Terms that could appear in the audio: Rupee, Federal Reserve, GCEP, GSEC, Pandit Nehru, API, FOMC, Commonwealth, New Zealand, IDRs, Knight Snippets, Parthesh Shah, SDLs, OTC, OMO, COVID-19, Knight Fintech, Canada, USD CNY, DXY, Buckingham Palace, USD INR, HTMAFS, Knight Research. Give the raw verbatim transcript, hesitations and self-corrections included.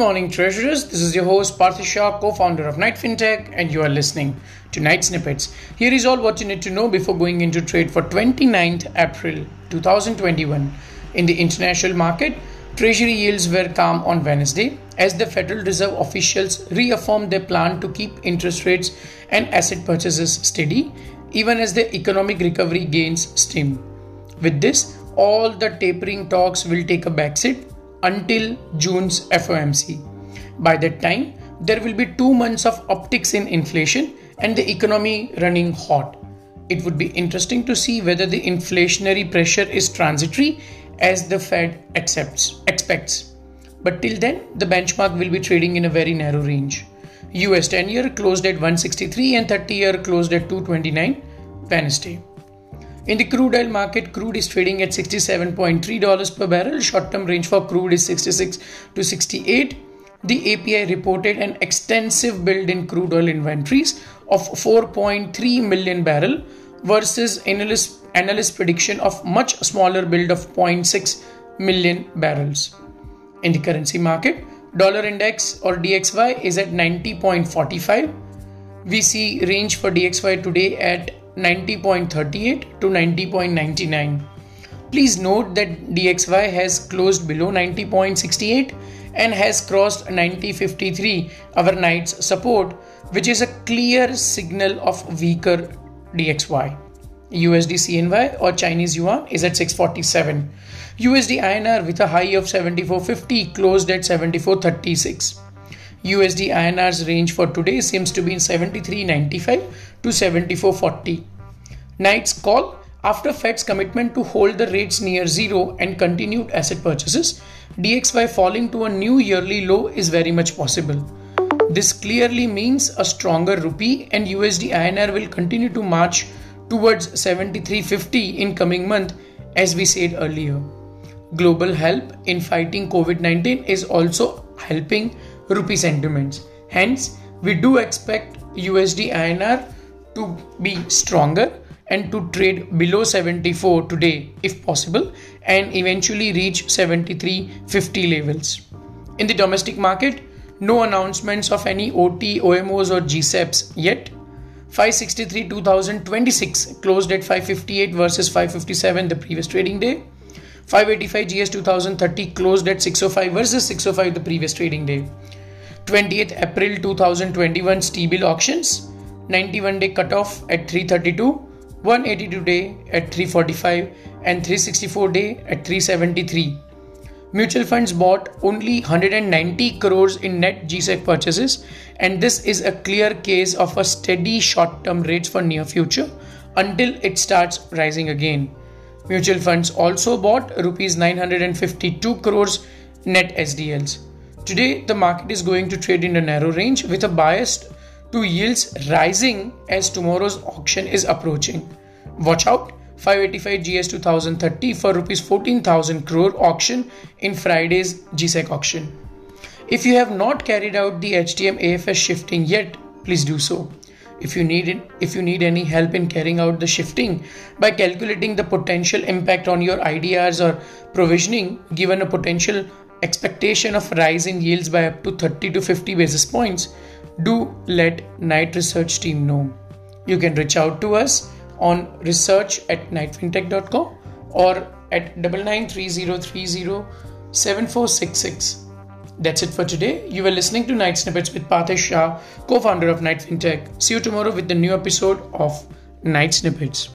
morning, treasurers. This is your host Parthesh Shah, co-founder of Knight Fintech, and you are listening to Knight Snippets. Here is all what you need to know before going into trade for twenty-ninth April twenty twenty-one. In the international market, treasury yields were calm on Wednesday as the Federal Reserve officials reaffirmed their plan to keep interest rates and asset purchases steady, even as the economic recovery gains stem. With this, all the tapering talks will take a backseat until June's F O M C. By that time, there will be two months of upticks in inflation and the economy running hot. It would be interesting to see whether the inflationary pressure is transitory as the Fed accepts, expects. But till then, the benchmark will be trading in a very narrow range. U S ten-year closed at one sixty-three and thirty-year closed at two twenty-nine Wednesday. In the crude oil market, crude is trading at sixty-seven dollars and three cents per barrel. Short-term range for crude is sixty-six to sixty-eight. The A P I reported an extensive build in crude oil inventories of four point three million barrel versus analyst, analyst prediction of much smaller build of zero point six million barrels. In the currency market, dollar index or D X Y is at ninety point four five. We see range for D X Y today at ninety point three eight to ninety point nine nine. Please note that D X Y has closed below ninety point six eight and has crossed ninety point five three, our night's support, which is a clear signal of weaker D X Y. U S D C N Y or Chinese Yuan is at six forty-seven. U S D I N R with a high of seventy-four fifty closed at seventy-four thirty-six. U S D I N R's range for today seems to be in seventy-three ninety-five to seventy-four forty. Knight's call after Fed's commitment to hold the rates near zero and continued asset purchases, D X Y falling to a new yearly low is very much possible. This clearly means a stronger rupee and U S D I N R will continue to march towards seventy-three fifty in coming month, as we said earlier. Global help in fighting COVID nineteen is also helping rupee sentiments. Hence, we do expect U S D I N R to be stronger and to trade below seventy-four today if possible and eventually reach seventy-three fifty levels. In the domestic market, no announcements of any O T, O M Os or G C E Ps yet. five sixty-three twenty twenty-six closed at five fifty-eight versus five fifty-seven the previous trading day. five eighty-five G S twenty thirty closed at six oh five versus six oh five the previous trading day. twentieth April twenty twenty-one T-bill auctions, ninety-one day cutoff at three thirty-two, one eighty-two day at three forty-five and three sixty-four day at three seventy-three. Mutual funds bought only one hundred ninety crores in net G S E C purchases, and this is a clear case of a steady short-term rates for near future until it starts rising again. Mutual funds also bought rupees nine hundred fifty-two crores net S D Ls. Today, the market is going to trade in a narrow range with a bias to yields rising as tomorrow's auction is approaching. Watch out. five eighty-five G S twenty thirty for rupees fourteen thousand crore auction in Friday's G S E C auction. If you have not carried out the H T M A F S shifting yet, please do so. If you need it, if you need any help in carrying out the shifting by calculating the potential impact on your I D Rs or provisioning given a potential expectation of rise in yields by up to thirty to fifty basis points, do let Knight Research team know. You can reach out to us on research at knight fintech dot com or at nine nine three zero three zero seven four six six. That's it for today. You were listening to Knight Snippets with Parthesh Shah, co-founder of Knight Fintech. See you tomorrow with the new episode of Knight Snippets.